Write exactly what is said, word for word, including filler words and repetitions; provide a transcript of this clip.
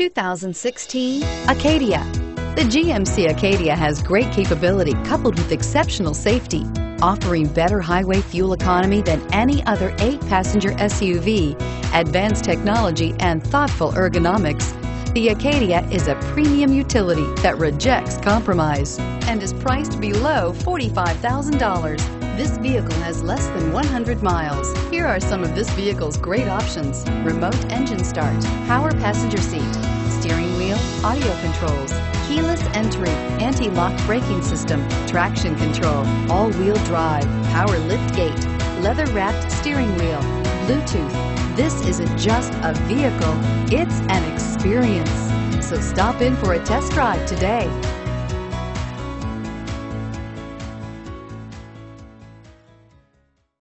two thousand sixteen Acadia. The G M C Acadia has great capability coupled with exceptional safety, offering better highway fuel economy than any other eight-passenger S U V, advanced technology, and thoughtful ergonomics. The Acadia is a premium utility that rejects compromise and is priced below forty-five thousand dollars. This vehicle has less than one hundred miles. Here are some of this vehicle's great options: remote engine start, power passenger seat, steering wheel audio controls, keyless entry, anti-lock braking system, traction control, all-wheel drive, power lift gate, leather-wrapped steering wheel, Bluetooth. This isn't just a vehicle, it's an experience. So stop in for a test drive today.